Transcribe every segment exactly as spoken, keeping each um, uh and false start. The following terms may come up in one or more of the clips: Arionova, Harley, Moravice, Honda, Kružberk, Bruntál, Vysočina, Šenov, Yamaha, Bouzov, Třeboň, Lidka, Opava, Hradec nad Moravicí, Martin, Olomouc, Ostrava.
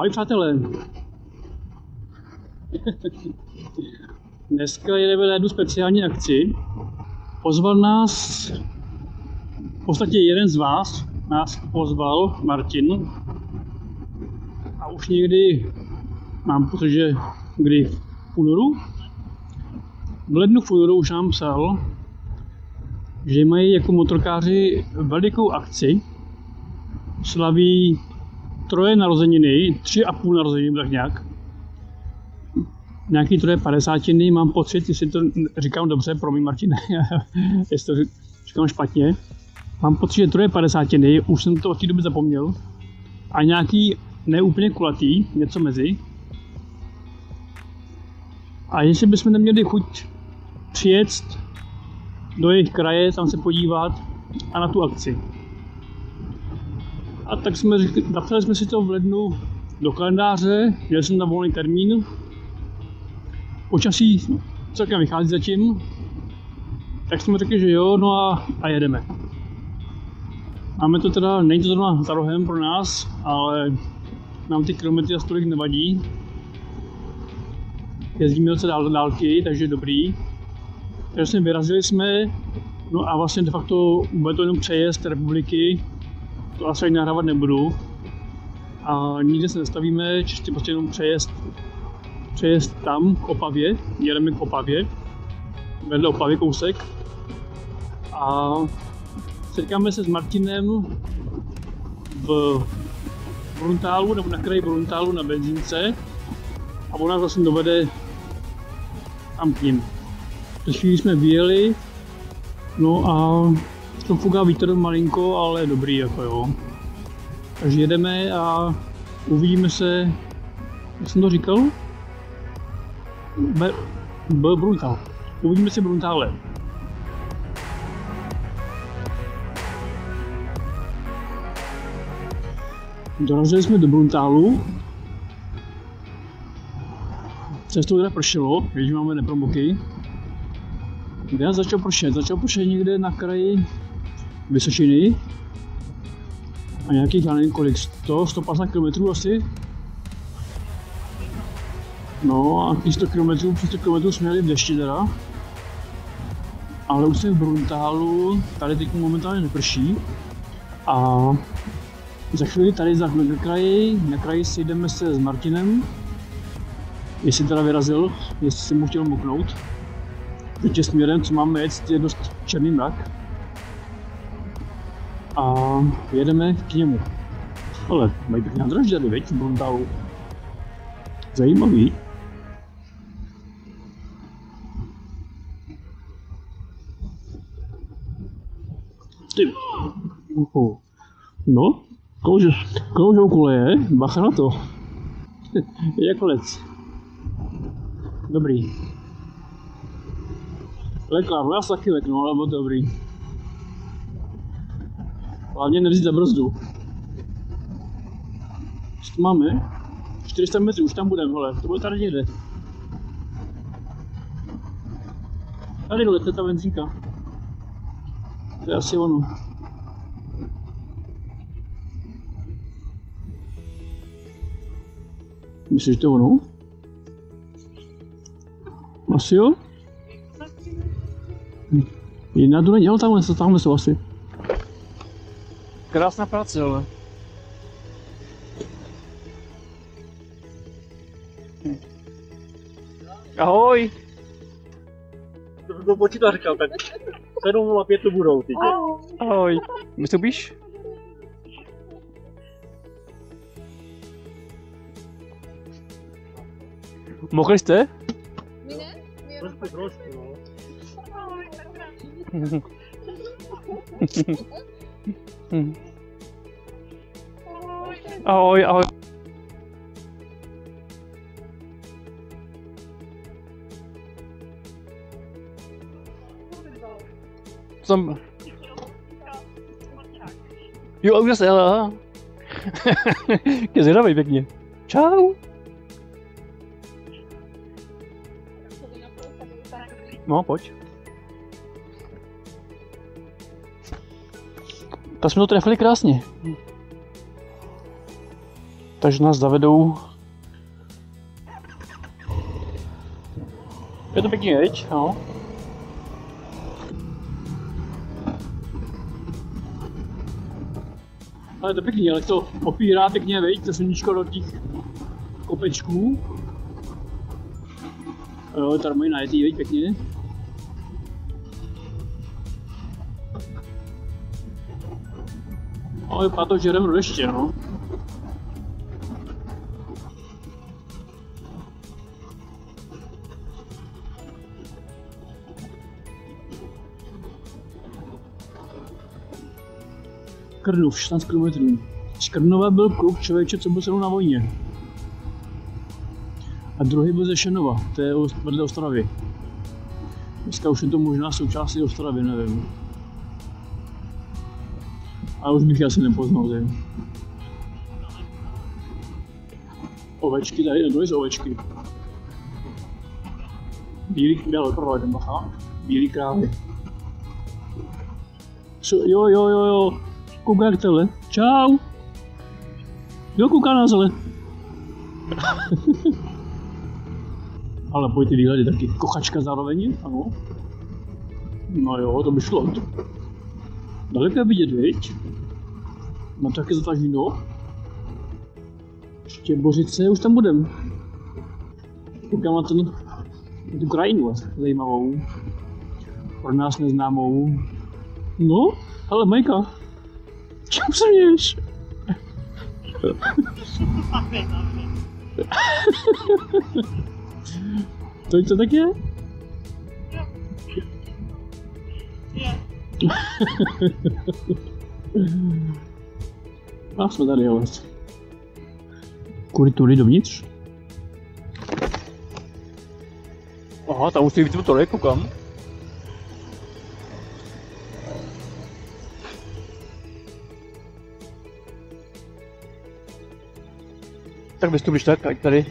Ahoj přátelé. Dneska jedeme na jednu speciální akci. Pozval nás, v podstatě jeden z vás nás pozval, Martin. A už někdy, mám pocit, že kdy v únoru, v lednu v únoru už nám psal, že mají jako motorkáři velikou akci, slaví troje narozeniny, tři a půl narozeniny, tak nějak. Nějaký troje padesátiny, mám pocit, jestli to říkám dobře, promiň Martine, jestli to říkám špatně. Mám pocit, že troje padesátiny, už jsem to od té doby zapomněl. A nějaký neúplně kulatý, něco mezi. A jestli bychom neměli chuť přijet do jejich kraje, tam se podívat a na tu akci. A tak jsme řekli, napsali jsme si to v lednu do kalendáře, měl jsem na volný termín. Počasí celkem vychází zatím, tak jsme řekli, že jo, no a, a jedeme. Máme to teda, není to zrovna za rohem pro nás, ale nám ty kilometry za tolik nevadí. Jezdíme docela dál, dálky, takže dobrý. Takže jsme vyrazili jsme, no a vlastně de facto bude to jenom přejezd republiky. To asi ani nahrávat nebudu. A nikde se nestavíme, čistě prostě jenom přejezd. Přejezd tam, k Opavě. Jedeme k Opavě. Vedle Opavy kousek. A setkáme se s Martinem v Bruntálu, nebo na kraji Bruntálu na benzínce. A on nás vlastně dovede tam k ním. Teď chvíli jsme vyjeli. No a to fuká vítr malinko, ale dobrý jako jo. Takže jedeme a uvidíme se, jak jsem to říkal? B, B Bruntál. Uvidíme se Bruntále. Dorazili jsme do Bruntálu. Cestou teda pršelo, když máme nepromoky. Kde nás začal pršet? Začal pršet někde na kraji Vysočiny a nějakých, já nevím kolik, sto, sto padesát kilometrů asi. No a sto kilometrů, přes sto kilometrů jsme jeli v dešti teda. Ale už jsem v Bruntálu, tady teď momentálně neprší. A za chvíli tady za na kraji, na kraji sejdeme se s Martinem. Jestli teda vyrazil, jestli jsem mu chtěl moknout. Teď směrem, co máme jet, je dost černý mrak. A jedeme k němu. Ale mají pěkná dražďady, viď, v Bruntálu. Zajímavý. Ty. Uhu. No, koužou koleje, bacha na to. Je kolec. Dobrý. Lekla, já se taky leknu, ale bylo dobrý. Hlavně nevzít za brzdu. Co tu máme? čtyři sta metrů, už tam budeme, hele, to bude tady někde. Tady dole, to je ta benzínka. To je asi ono. Myslíš, že to je ono? Asi jo? Jiná tu není, ale tamhle, tamhle jsou asi. Krásná práce, ale. Ahoj! To jsem to počítal, říkal, tak sedm nula pět to budou, tytě. Ahoj! Myslíš? Mokli jste? My ne? Trošku, trošku, no. Ahoj, tak ahoj, ahoj. Jsem... Jo, už se, aha. Je zvědavej pěkně. Čau. No, pojď. Tak jsme to trefili krásně. takže nás zavedou. Je to pěkný, viď? No. Ale je to pěkný, ale to opírá pěkně, viď? To sluníčko do těch kopečků. Jo, tady mají najetý, viď? Pěkně. Ale vypadá to, že jdeme do deště, no. Krnov, šestnáct kilometrů. Z Krnova byl kluk, člověče, co byl se mnou na vojně. A druhý byl ze Šenova, to je vedle Ostravy. Dneska už je to možná součástí Ostravy, nevím. Ale už bych asi nepoznal, nevím. Ovečky, tady nebyly z ovečky. Bílý, bělý, prvá, Yamaha. Bílý krávy. Jo, jo, jo, jo. Kouká k tele. Čau. Jo, kouká na zle. Ale pojď ty výhledy taky. Kochačka zároveň, ano. No jo, to by šlo. Daleko je vidět, viď? Mám to taky zataženo. Štěbořice, už tam budem. Koukám na, ten, na tu krajinu zajímavou. Pro nás neznámou. No, hele Majka. Čím se mějš? To je to tak je? A jsme tady, ale. Kudy tudy dovnitř? Aha, tam musí být tohle, koukám. Tak byste byli tak, ať tady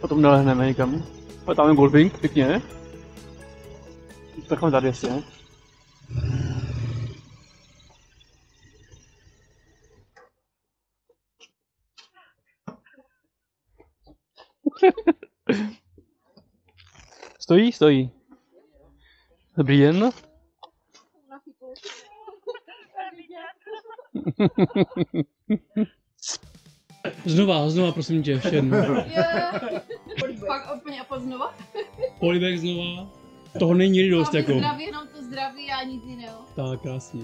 potom nelehneme někam. Ale tam je golfing, pěkně. Takhle tady asi, ne? Stojí, stojí. Dobrý den. Znova, znova, prosím tě, ještě jednou. Pak úplně a pak znova. Polibek znova. Toho není nikdy dost, jako. Zdraví, jenom to zdraví a nic jiného. Tak, krásně.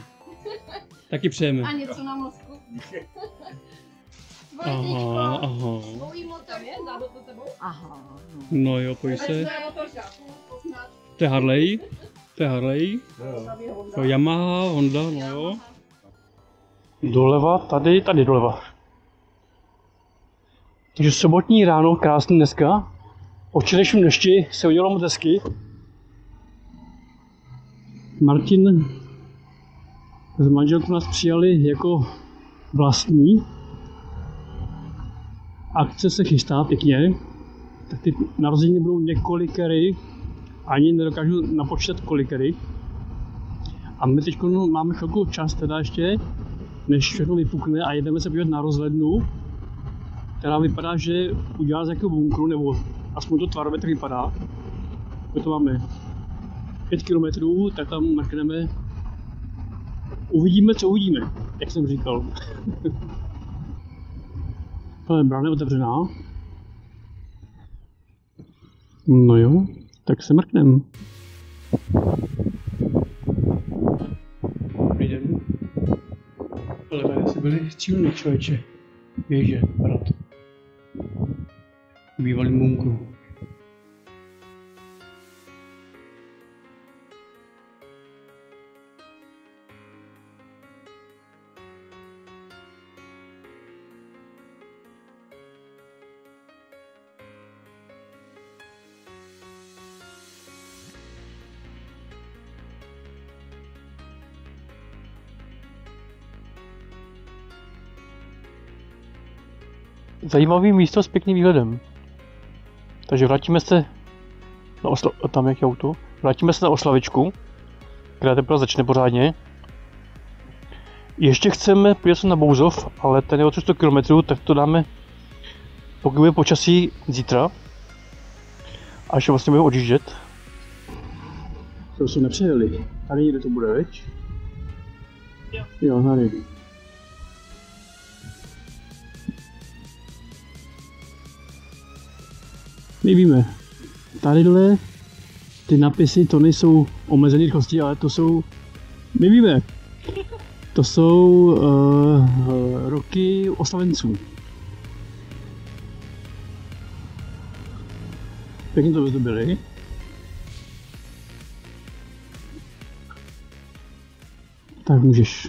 Taky přejeme. A něco na mozku. Aha, aha. Mojí motorku. Zádu to tebou? Aha. No jo, pojď se. To je Harley. To je Harley. To je Yamaha, Honda, no jo. Doleva, tady, tady doleva. Takže sobotní ráno, krásný dneska. Po včerejším dešti se udělalo moc hezky. Martin s manželkou nás přijali jako vlastní. Akce se chystá pěkně. Tak ty narozeniny budou několikery. Ani nedokážu napočítat kolikery. A my teď máme chvilku čas teda ještě, než všechno vypukne a jedeme se podívat na rozhlednu, která vypadá, že udělá z nějakého bunkru, nebo aspoň to tvarově tak vypadá. My to máme pět kilometrů, tak tam mrkneme. Uvidíme, co uvidíme, jak jsem říkal. Ale brána je otevřená. No jo, tak se mrkneme. Dobrý den. Ale tady si byli střílný, člověče. Ježe, brat. Bývalý munkru. Zajímavé místo s pěkným výhledem. Takže vrátíme se na Osla... tam jak je auto. Vrátíme se na Oslavičku, která teprve začne pořádně. Ještě chceme podívat se na Bouzov, ale ten je o tři sta kilometrů, tak to dáme Pokud bude počasí zítra, až vlastně budeme odjíždět. To jsou nepřejeli. Tady někde to bude, veď? Jo. Jo, tady. My víme, tady dole ty napisy, to nejsou omezené rychlosti, ale to jsou, my víme, to jsou uh, roky oslavenců. Pěkně to vyzdobili. Tak můžeš.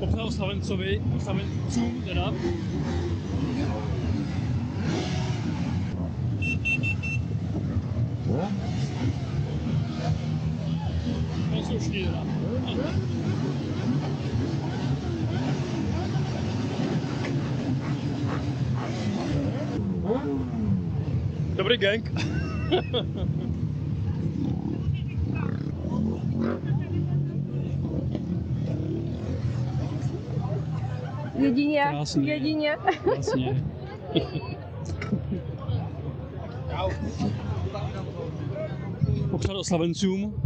Pochna oslavencovi, oslavencům teda. To jsou šli teda. Dobrý gang. Jedině, krásně, jedině. Krásně. Popřát oslavencům.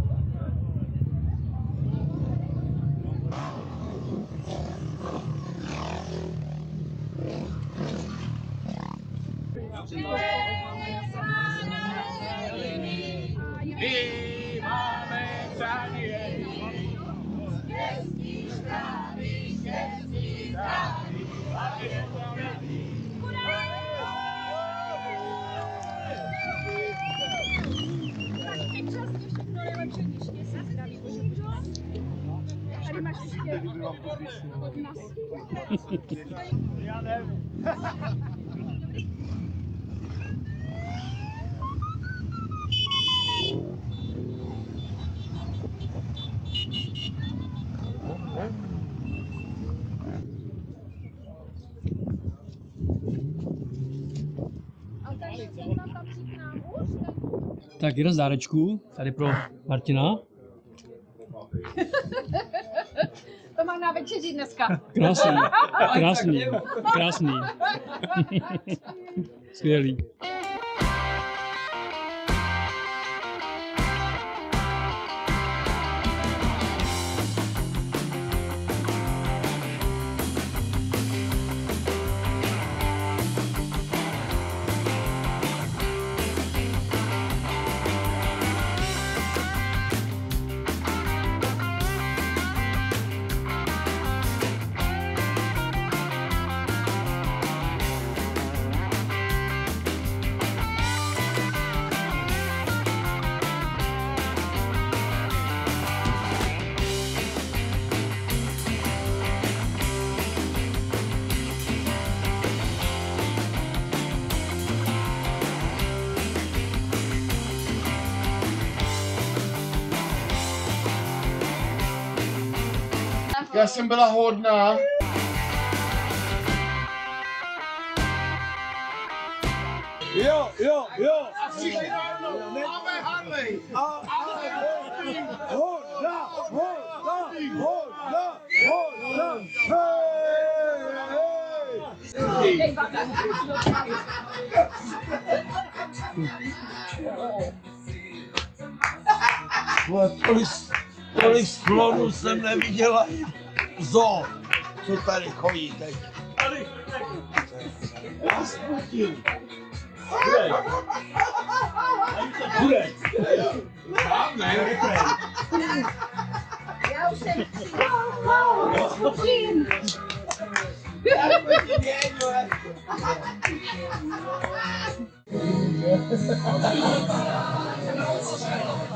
Já nevím. Tak jeden z dárečků, tady pro Martina. To mám na večeři dneska. Krásný, krásný, krásný. Skvělý. Já jsem byla hodná. Jo, jo, jo. A všichni najednou máme Harley. Ale hodná, hodná, hodná, hodná. Hej! Tolik, tolik sklonů jsem neviděla. Zo, co tady chodí teď? Tady, tady. Já sputil. Kurek. Kurek. Tam ne, já už jsem sputil. Já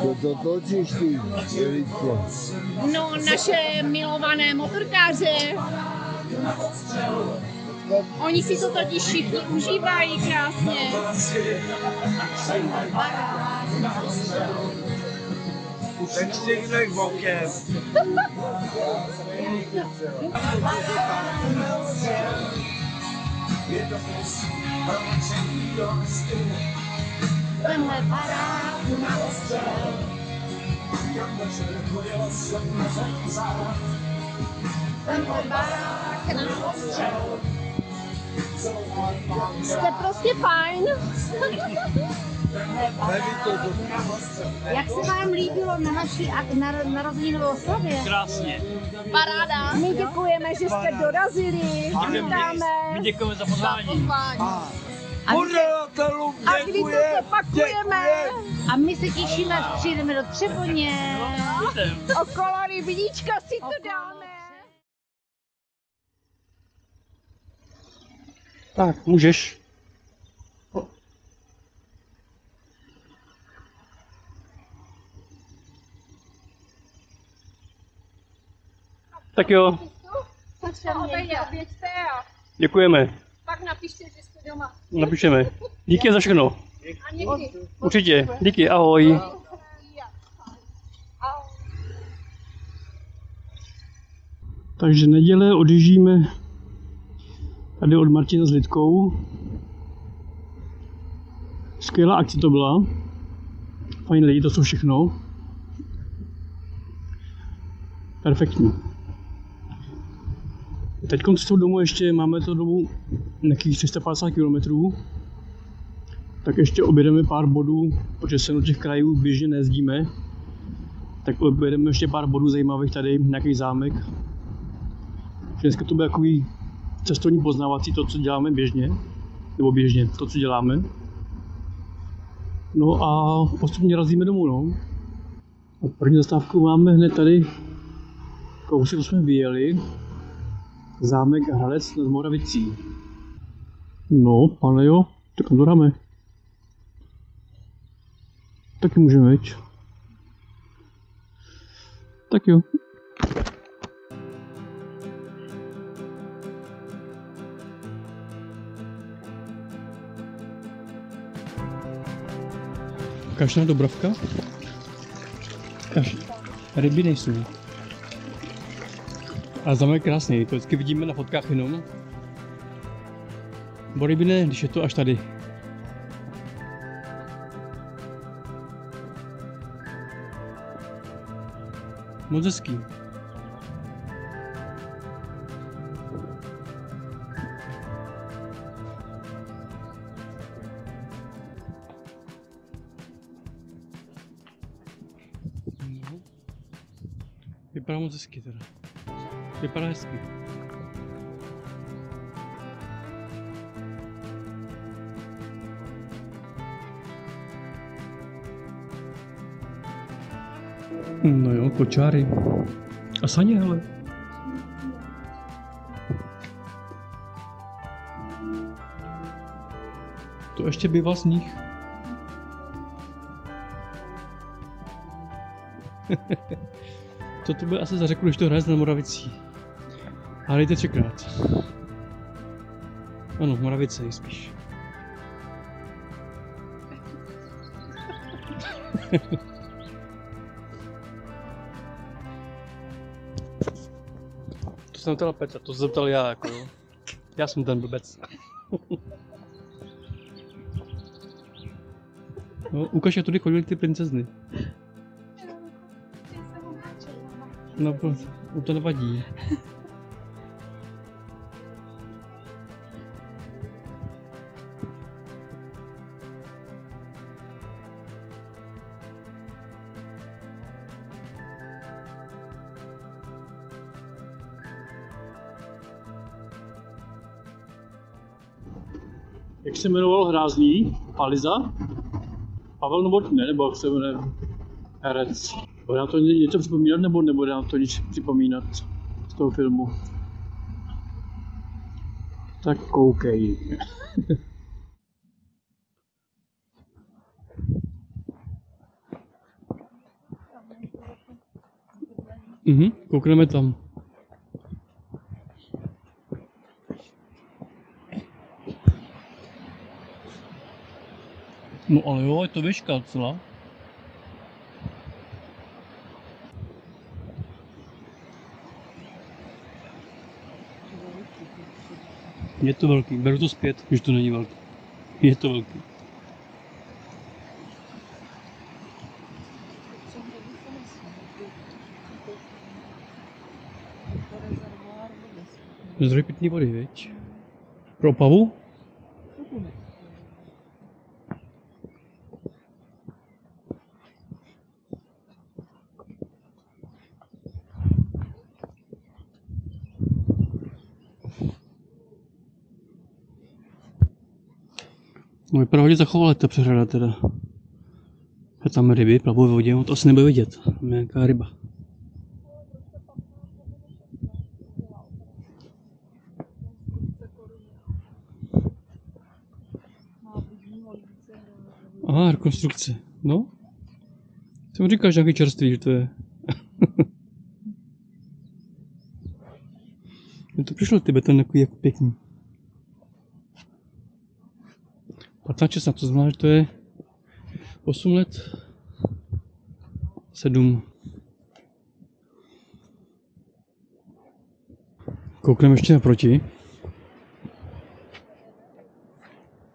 co to točíš ty, Lidko? No, naše milované motorkáře. Oni si to totiž všichni užívají krásně. Ten štěknek bokem. Tenhle barák na ostřel, Tenhle barák na ostřel. Jste prostě fajn. Jak se vám líbilo na naší narozeninovou oslavě? Krásně. Paráda. My děkujeme, že jste dorazili. Vítáme. My děkujeme za pozvání. Moderátorům děkujeme, děkujeme. A my se těšíme, přijdeme do Třeboně. Okolo rybníčka si to dáme. Tak, můžeš. Tak jo. Děkujeme. Pak napište, že jste doma. Napíšeme. Díky za všechno. Určitě. Díky, ahoj. Takže neděle odjíždíme tady od Martina s Lidkou. Skvělá akce to byla. Fajn lidi, to jsou všechno. Perfektní. Teď z toho domu ještě máme to dobu nějakých tři sta padesát kilometrů. Tak ještě objedeme pár bodů, protože se do těch krajů běžně nejezdíme. Tak objedeme ještě pár bodů zajímavých tady, nějaký zámek. Dneska to bude takový cestovní poznávací, to, co děláme běžně. Nebo běžně, to, co děláme. No a postupně razíme domů, no. A první zastávku máme hned tady. Kousek jsme vyjeli. Zámek Hradec nad Moravicí. No, pane jo, tak tam to dáme. Taky můžeme jít. Tak jo. Kašná Dobravka? Kaš. Ryby nejsou. A zámek krásný, to vždycky vidíme na fotkách jenom. Bo ryby ne, když je to až tady. Moc hezký. No. Vypadá moc hezky teda. Vypadá hezky. No jo, kočáry. A saně, hele. To ještě bývá sníh. To to bude asi zařekl, když to Hradec nad Moravicí. Harley třikrát. Ano, v Moravice nejspíš. To se neptala Petra, to se zeptal já jako jo. Já jsem ten blbec. No, ukaž, jak tudy chodili ty princezny. No, to nevadí. Jak se jmenoval Hrázný? Paliza? Pavel Novotný, nebo jak se jmenuje herec? Bude nám to něco připomínat, nebo nebude nám to nic připomínat z toho filmu? Tak koukej. Mhm, koukneme tam. No ale jo, je to výška celá. Je to velký, beru to zpět, když to není velký. Je to velký. Zdroj pitné vody, viď? Pro Opavu? No vypadá hodně zachovala ta přehrada teda. A tam ryby plavují v vodě, no to asi nebude vidět, tam je nějaká ryba. Aha, rekonstrukce, no. Jsem říkal, že nějaký čerství, že to je. Mně to přišlo ty beton takový jako pěkný. patnáct šestnáct, to znamená, že to je osm let, sedm. Koukneme ještě naproti.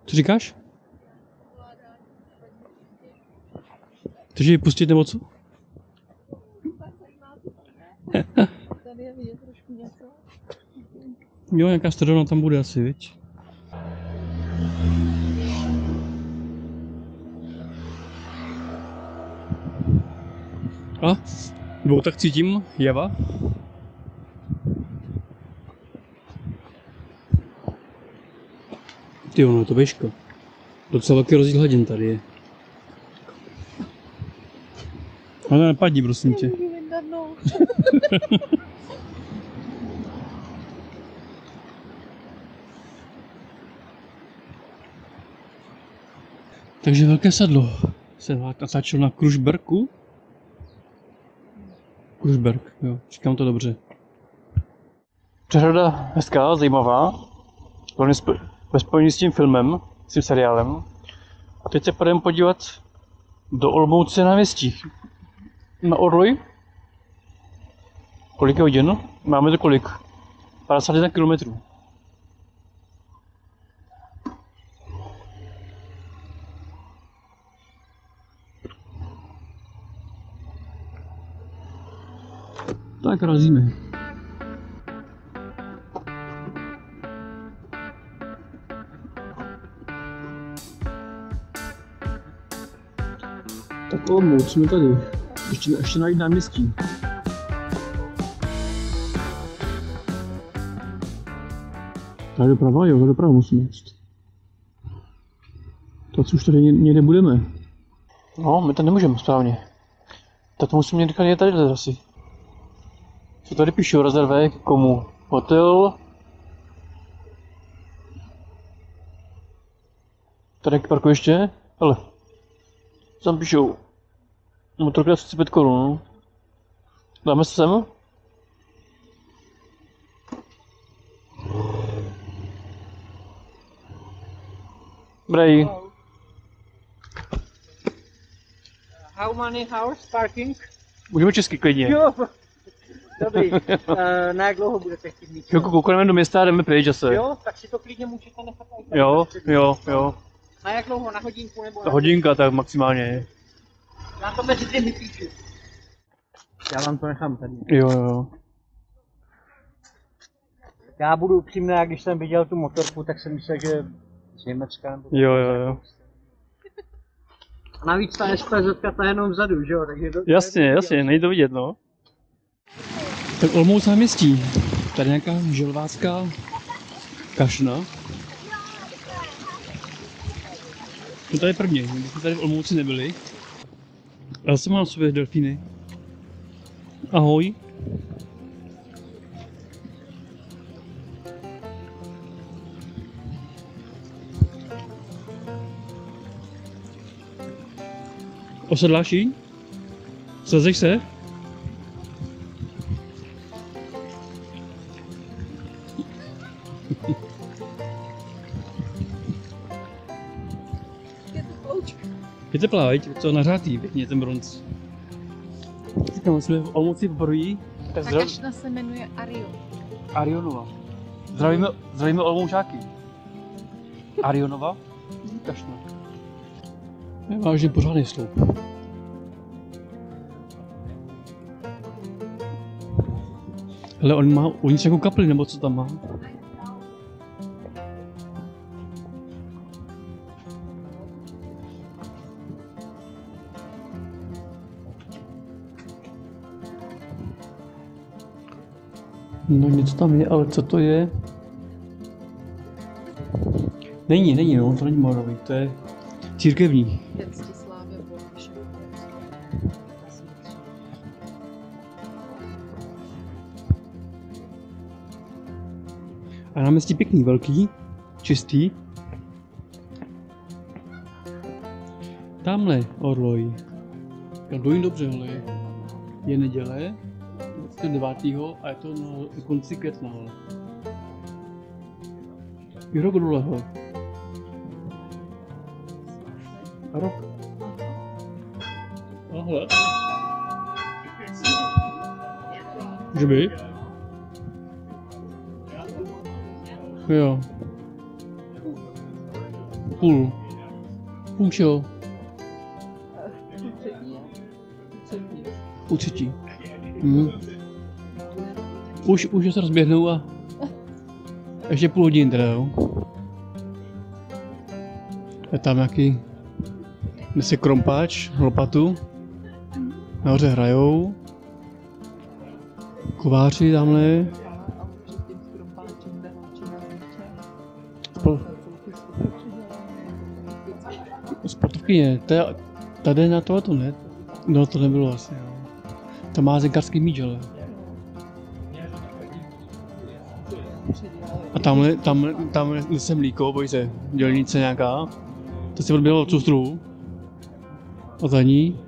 Co říkáš? Takže ji pustit nebo co? Tady je vidět trošku něco. Jo, nějaká středona tam bude asi, viď? A dvou tak cítím java. Ty ono je to běžka. Docela velký rozdíl hladin tady je. Ale nepadni, prosím tě. Takže velké sedlo se natáčelo na Kružberku. Kružberk, jo, říkám to dobře. Přehrada hezká, zajímavá. Ve spojení s tím filmem, s tím seriálem. A teď se půjdeme podívat do Olomouce na Věstích. Na Orloj. Kolik je hodin? Máme to kolik? padesát jedna kilometrů. Tak razíme. Tak Olomouc jsme tady. Ještě, ještě najít náměstí. Tady doprava, jo, doprava musíme jít. Tak už tady někde budeme. No, my tam nemůžeme správně. Tak to musíme někde jít tady asi. Co tady píšu? Rezerve komu? Hotel. Tady k parkoviště? Hele. Tam píšou. Motorka třicet pět korun. Dáme se sem? Brej. How many hours parking? Budeme česky klidně. Jo. Dobrý, na jak dlouho budete chtít mít? Chvilku koukáme do města a jdeme pryč zase. Jo, tak si to klidně můžete nechat. Jo, jo, jo. Na jak dlouho? Na hodinku nebo? Na hodinka tak maximálně. Já to mezi dvěmi píču. Já vám to nechám tady. Jo, jo. Já budu upřímný, a když jsem viděl tu motorku, tak jsem myslel, že z Německa nebo... Jo, jo, jo. A navíc ta SPZka ta jenom vzadu, že jo? Takže to, jasně, jasně, nejde to vidět, no. Tak Olomouc náměstí. Tady nějaká želvácká kašna. No tady první, my jsme tady v Olomouci nebyli. Já jsem mám sobě delfíny. Ahoj. Osedláš jí? Slezeš se? Je teplá, veď? To nařátý, pěkně ten bronz. Říkám, jsme v Olomouci poprvé. Ta zdrav... kašna se jmenuje Arion. Arionova. Zdravíme, zdravíme Olomoučáky. Arionova, kašna. Vážně pořádný sloup. Hele, on má uvnitř nějakou kapli, nebo co tam má? No něco tam je, ale co to je? Není, není, no, to není Moravý, to je církevní. A náměstí pěkný, velký, čistý. Tamhle orloj. Já dojím dobře, ale je neděle, dvacátého devátého a je to na konci května. I rok dolehle. A rok. Ahle. Může být? Jo. Půl. Půl čeho? Půl třetí. Mhm. Už, už se rozběhnou a ještě půl hodin teda, jo. Je tam nějaký... Nese krompáč, lopatu. Nahoře hrajou. Kováři tamhle. Sportovkyně, tady na tohleto ne? No to nebylo asi, jo. Tam má zenkarský míč, ale. A tamhle, tamhle, tamhle nese mlíko, bojí se, dělnice nějaká. To si odběhlo od custru. A za ní.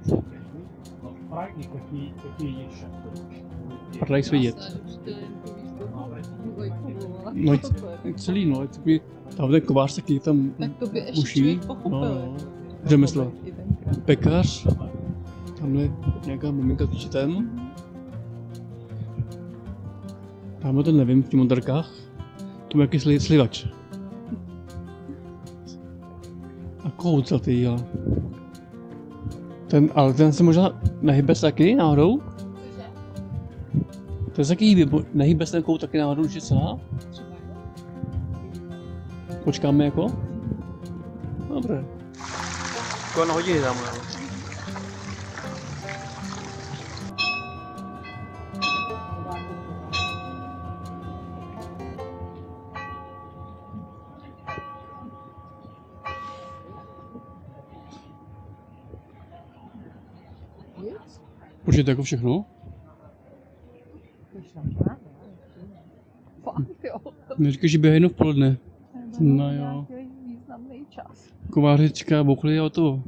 Prdlej svědět. No celý, no, tam ten kovář taky tam uší. Tak to by ještě člověk pochopil. Řemeslo. Pekař. Tamhle nějaká maminka s dítětem. Tamhle ten nevím, v těch modrkách. To byl jaký slivač. A kohout zlatý, ale. Ten, ale ten se možná nehybe se taky náhodou? To se taky hýbe, nehybe se ten kohout taky náhodou, že celá? Počkáme jako? Dobře. Kolem hodiny tam, ale. Už je to jako všechno? Neříkej, že běhají jenom v poledne. No jo. Kovářička, bouchli a hotovo.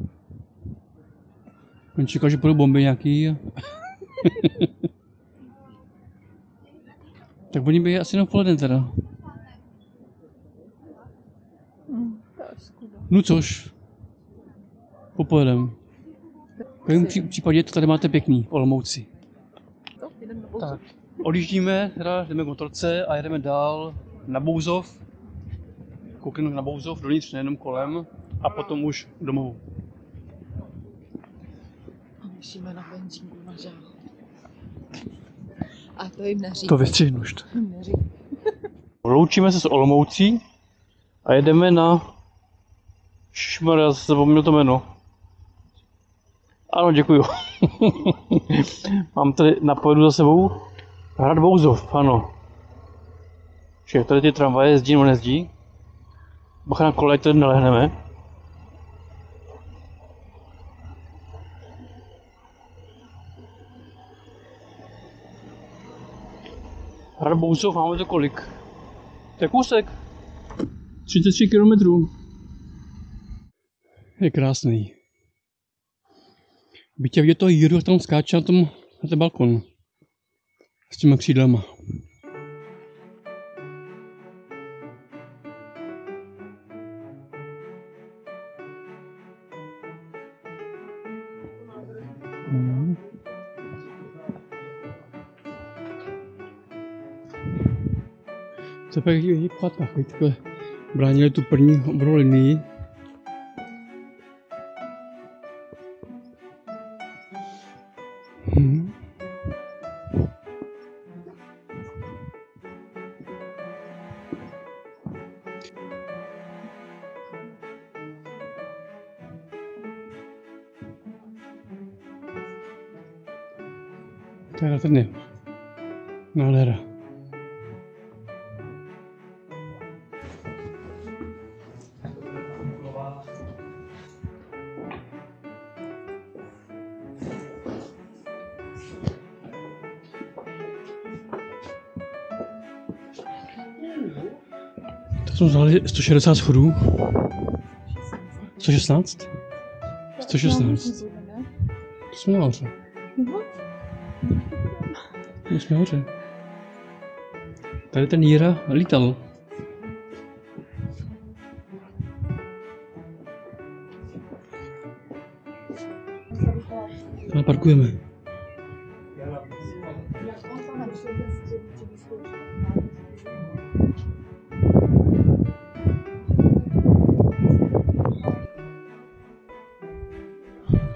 On čekal, že půjdou bomby nějaký. Tak oni běhají asi jenom v poledne teda. No což. Popojedem. V jakém případě to tady máte pěkný, v Olomouci. Tak, odjíždíme, jdeme k motorce a jedeme dál na Bouzov. Koukneme na Bouzov, dovnitř, nejenom kolem, a potom už domů. A musíme na benzínku na žáhu. A to jim neříkám. To vystřihnuš. Loučíme se s Olomoucí a jedeme na... Šmar, já se zapomněl to jméno. Ano, děkuju. Mám tady na pojedu za sebou Hrad Bouzov, ano. Že tady ty tramvaje jezdí nebo nejezdí. Bacha na kole, tady nalehneme. Hrad Bouzov, máme to kolik? To je kousek. třicet tři kilometrů. Je krásný. Bytě vidět toho Jiru, tam skáče na, tom, na ten balkon s těma křídlama. Hmm. Se pak je plátna, takhle bránili tu první obrovou linii. To je na týdny. Nádhera. Tak jsme vzali sto šedesát schodů. sto šestnáct? sto šestnáct. To jsme nahoře. To jsme nahoře. Tady ten Jíra lítal. Tady parkujeme.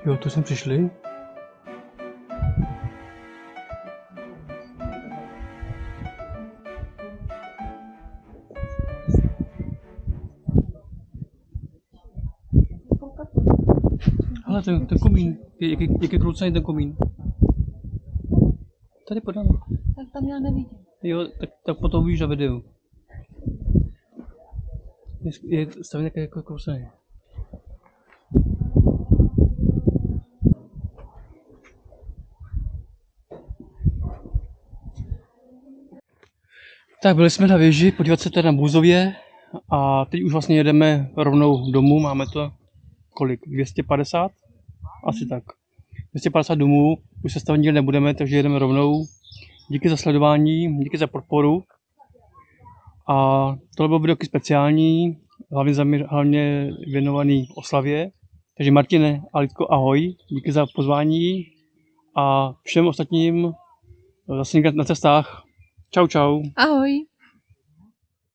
Jo, tu jsme přišli. Ale ten, ten komín, jaký, jaký krucený ten komín. Tady podám. Tak tam já nevidím. Jo, tak, tak potom uvidíš na videu. Je stavěný takový jako krucený. Tak byli jsme na věži, podívat se tady na Bouzově a teď už vlastně jedeme rovnou domů, máme to kolik, dvě stě padesát? Asi tak. dvě stě padesát domů, už se stavit nikdy nebudeme, takže jedeme rovnou. Díky za sledování, díky za podporu. A tohle bylo video speciální, hlavně, zaměř, hlavně věnovaný Oslavě. Takže Martine a Lidko, ahoj, díky za pozvání a všem ostatním zase někde na cestách. Čau, čau. Ahoj.